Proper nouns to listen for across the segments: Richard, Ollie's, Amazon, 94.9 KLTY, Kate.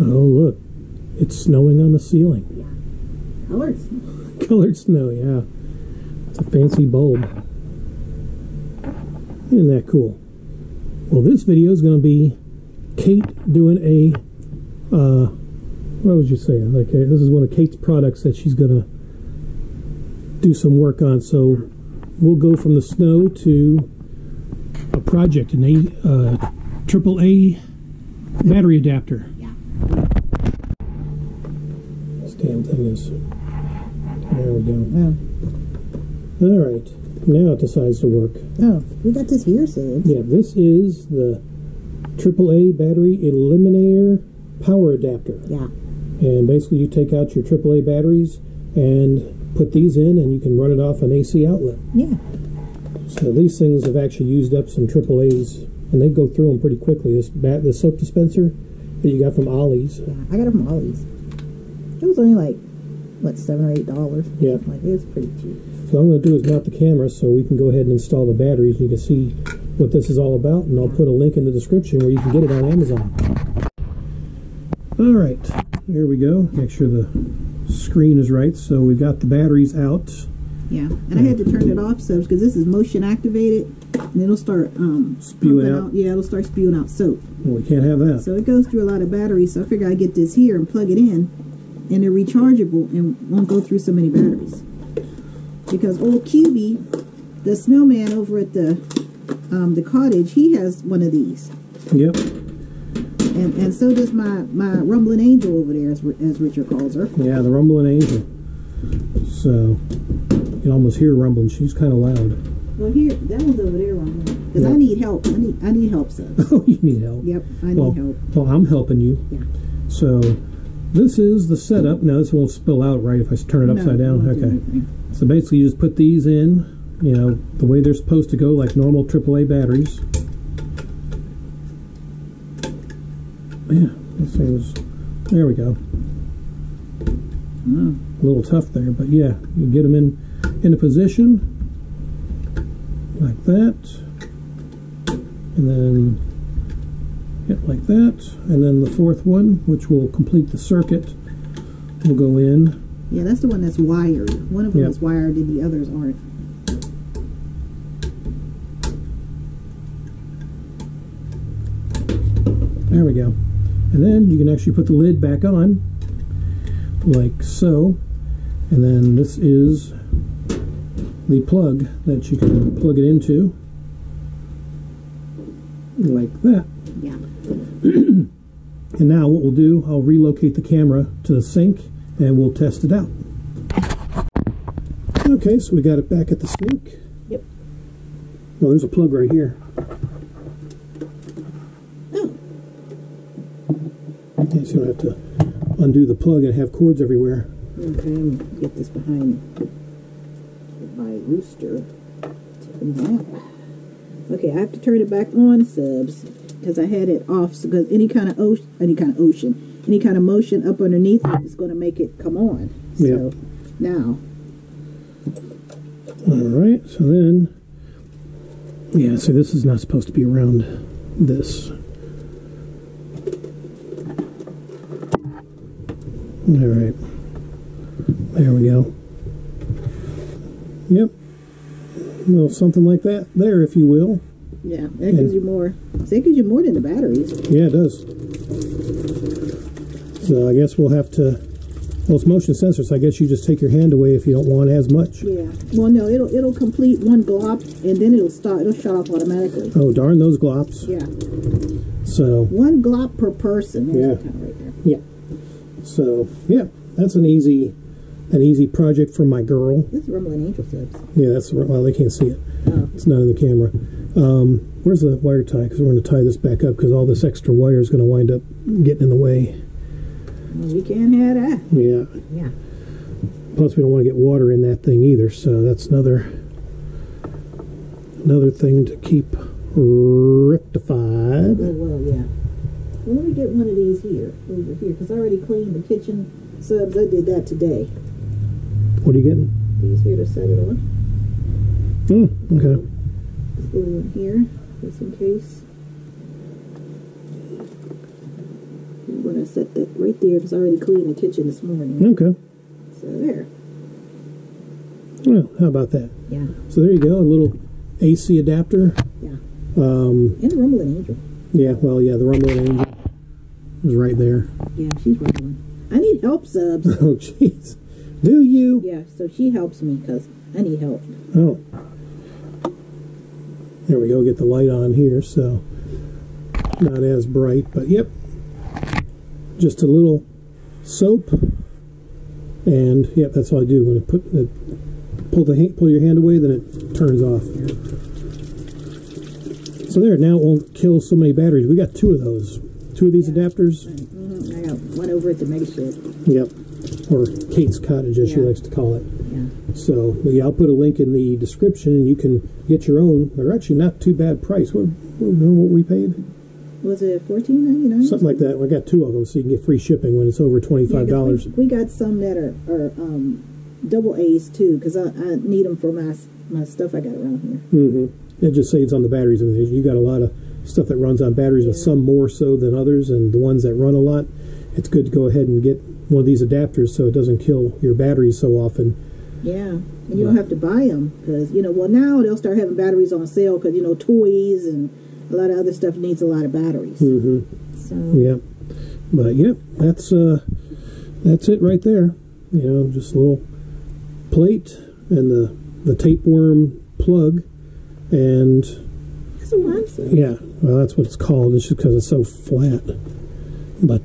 Oh, look. It's snowing on the ceiling. Yeah. Colored snow. Colored snow, yeah. It's a fancy bulb. Isn't that cool? Well, this video is going to be Kate doing a, what was you saying? Like, this is one of Kate's products that she's going to do some work on. So we'll go from the snow to a project, an AAA battery adapter. Yeah. This damn thing is. There we go. Yeah. All right. Now it decides to work. Oh, we got this here soon. Yeah, this is the AAA battery eliminator power adapter. Yeah. And basically you take out your AAA batteries and put these in and you can run it off an AC outlet. Yeah. So these things have actually used up some AAAs and they go through them pretty quickly. This soap dispenser that you got from Ollie's. Yeah, I got it from Ollie's. It was only like, what, $7 or $8? Yeah. Like, it was pretty cheap. So what I'm going to do is mount the camera so we can go ahead and install the batteries and you can see what this is all about, and I'll put a link in the description where you can get it on Amazon. Alright, here we go. Make sure the screen is right. So we've got the batteries out. Yeah, and I had to turn it off so because this is motion activated and it'll start spewing out. Yeah, it'll start spewing out soap. Well, we can't have that. So it goes through a lot of batteries, so I figured I'd get this here and plug it in, and they're rechargeable and won't go through so many batteries. Because old QB, the snowman over at the cottage, he has one of these. Yep. And so does my rumbling angel over there, as Richard calls her. Yeah, the rumbling angel. So you can almost hear rumbling. She's kind of loud. Well, here, that one's over there rumbling. Because yep. I need help. I need help, so. Oh, you need help. Yep, I need help. Well, I'm helping you. Yeah. So this is the setup. Now this won't spill out, right? If I turn it upside down, okay. So basically, you just put these in, you know, the way they're supposed to go, like normal AAA batteries. Yeah, let's see. There we go. Oh. A little tough there, but yeah, you get them in a position like that, and then. Yep, like that, and then the fourth one, which will complete the circuit, will go in. Yeah, that's the one that's wired. One of them is wired and the others aren't. There we go. And then you can actually put the lid back on, like so. And then this is the plug that you can plug it into, like that. Yeah. And now what we'll do, I'll relocate the camera to the sink and we'll test it out. Okay, so we got it back at the sink. Yep. Oh, there's a plug right here. Oh. Okay, so you don't have to undo the plug and have cords everywhere. Okay, I'm gonna get this behind my rooster. Okay, I have to turn it back on, subs. Because I had it off, because any kind of motion up underneath it is going to make it come on. So now. All right. So then, yeah. So this is not supposed to be around this. All right. There we go. Yep. Well, something like that there, if you will. Yeah, that gives you more. That gives you more than the batteries. Yeah, it does. So I guess we'll have to. Well, it's motion sensor, so I guess you just take your hand away if you don't want as much. Yeah. Well, no, it'll complete one glop and then it'll stop. It'll shut off automatically. Oh darn those glops. Yeah. So. One glop per person. Yeah. Right there. Yeah. So yeah, that's an easy project for my girl. This is rumbling angel tips. Yeah, that's well they can't see it. Oh. It's not in the camera. Where's the wire tie? Because we're going to tie this back up because all this extra wire is going to wind up getting in the way. Well, we can't have that. Yeah. Yeah. Plus, we don't want to get water in that thing either, so that's another thing to keep rectified. Oh, well, yeah. Well, let me get one of these here, over here, because I already cleaned the kitchen subs. I did that today. What are you getting? These here to set it on. Hmm, okay. Here, just in case. I'm going to set that right there. It's already clean the kitchen this morning. Okay. So there. Well, how about that? Yeah. So there you go, a little AC adapter. Yeah. And the Rumbling Angel. Yeah, well, yeah, the Rumbling Angel is right there. Yeah, she's rumbling. I need help, subs. Oh, jeez. Do you? Yeah, so she helps me because I need help. Oh. There we go, get the light on here, so not as bright, but yep. Just a little soap, and yep, that's all I do. When I put the pull your hand away, then it turns off. So there, now it won't kill so many batteries. We got two of those, two of these adapters. I got one over at the Mega Shed. Yep, or Kate's Cottage, as she likes to call it. Yeah. So yeah, I'll put a link in the description, and you can get your own. They're actually not too bad price. What we paid? Was it $14.99? Something like that. We got two of them, so you can get free shipping when it's over $25. Yeah, we got some that are double A's too, because I need them for my stuff I got around here. Mm-hmm. It just saves on the batteries. And you got a lot of stuff that runs on batteries, but some more so than others. And the ones that run a lot, it's good to go ahead and get one of these adapters so it doesn't kill your batteries so often. Yeah, and you don't have to buy them because Well, now they'll start having batteries on sale because toys and a lot of other stuff needs a lot of batteries. Mm-hmm. So. Yeah, but yeah, that's it right there. Just a little plate and the tapeworm plug, and that's a rhinestone. Yeah, well, that's what it's called. It's just because it's so flat, but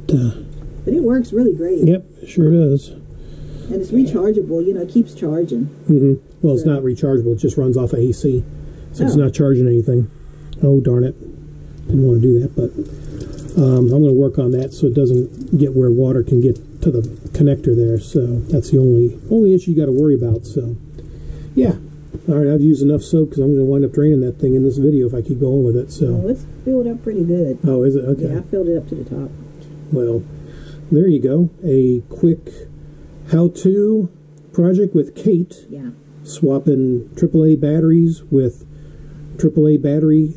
it works really great. Yep, it sure does. And it's rechargeable. It keeps charging. Mm-hmm. Well, it's not rechargeable. It just runs off of AC, so it's not charging anything. Oh, darn it. Didn't want to do that, but I'm going to work on that so it doesn't get where water can get to the connector there. So that's the only issue you got to worry about. So, yeah. All right, I've used enough soap because I'm going to wind up draining that thing in this video if I keep going with it. So it's filled up pretty good. Oh, is it? Okay. Yeah, I filled it up to the top. Well, there you go. A quick how-to project with Kate. Yeah. Swapping AAA batteries with AAA battery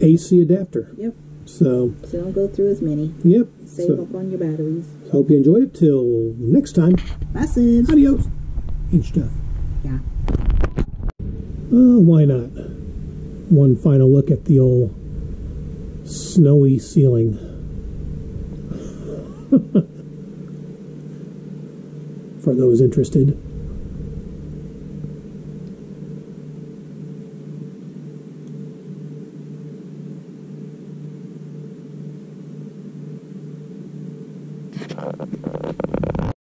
AC adapter. Yep. So don't go through as many. Yep. Save up on your batteries. Hope you enjoyed it. Till next time. Bye, Sid. Adios. And stuff. Yeah. Why not? One final look at the old snowy ceiling. For those interested.